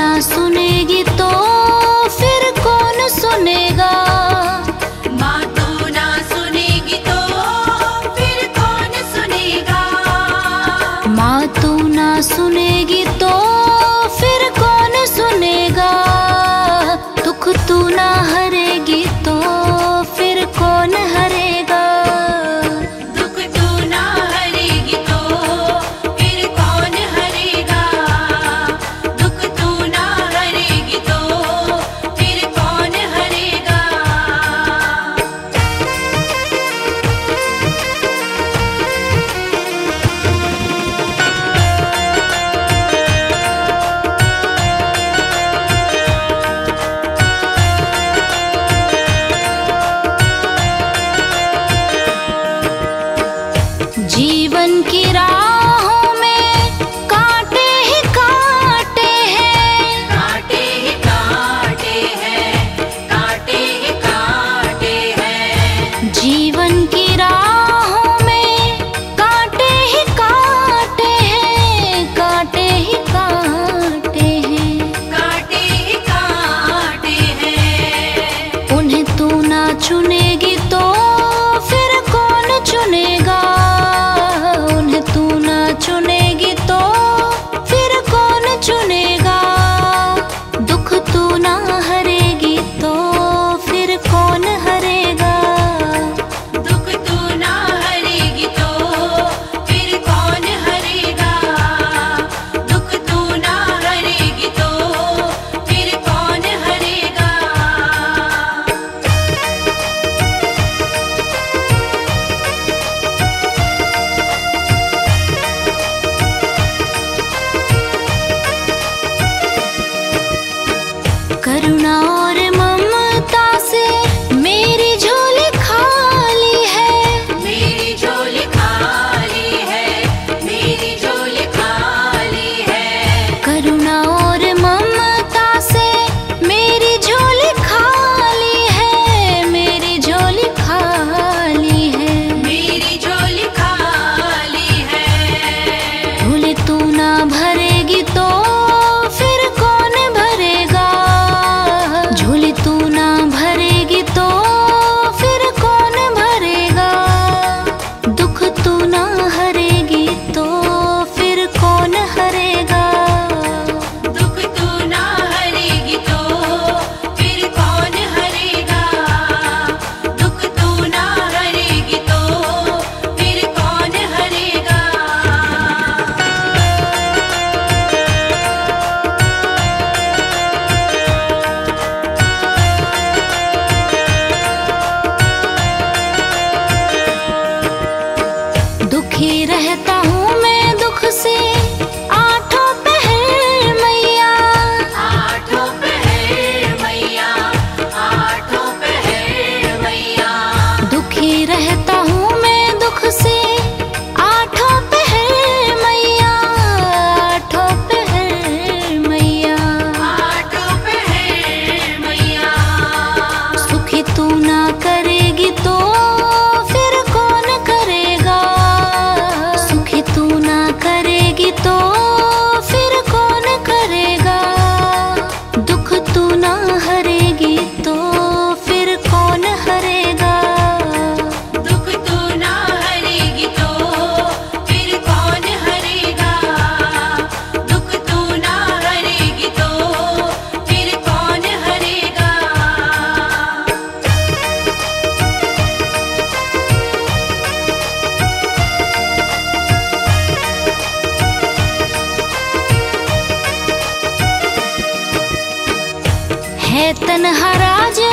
ना सुनेगी तो फिर कौन सुनेगा। सुनेगी तो फिर कौन सुनेगा, दुख तू ना हरेगी तो फिर कौन हरेगा, दुख तू ना हरेगी तो फिर कौन हरेगा, दुख तू ना हरेगी तो फिर कौन हरेगा। जीवन की राहों में कांटे हैं, कांटे ही कांटे हैं, कांटे ही कांटे हैं। जीवन की राहों में कांटे हैं, कांटे ही कांटे हैं, कांटे ही कांटे हैं। उन्हें तू ना चुनेगी तो फिर कौन चुनेगा, चुनेगी तो फिर कौन चुनेगा, दुख तू ना हरेगी तो फिर कौन हरेगा, दुख तू ना हरेगी तो फिर कौन हरेगा, दुख तू ना हरेगी तो फिर कौन हरेगा। करुणा और ममता से मेरी झोली खाली है, मेरी झोली खाली है, मेरी झोली खाली है। करुणा और ममता से मेरी झोली खाली है, मेरी झोली खाली है, मेरी झोली खाली है। भूले तू ना भरेगी तो दुखी रहता हूँ मैं दुख से आठों पहर मैया, आठों पहर मैया, आठों पहर मैया। दुखी रहता हूँ मैं दुख से आठों पहर मैया, आठों पहर मैया, आठों पहर मैया। सुखी तू ना करेगी तो तन्हा राजा।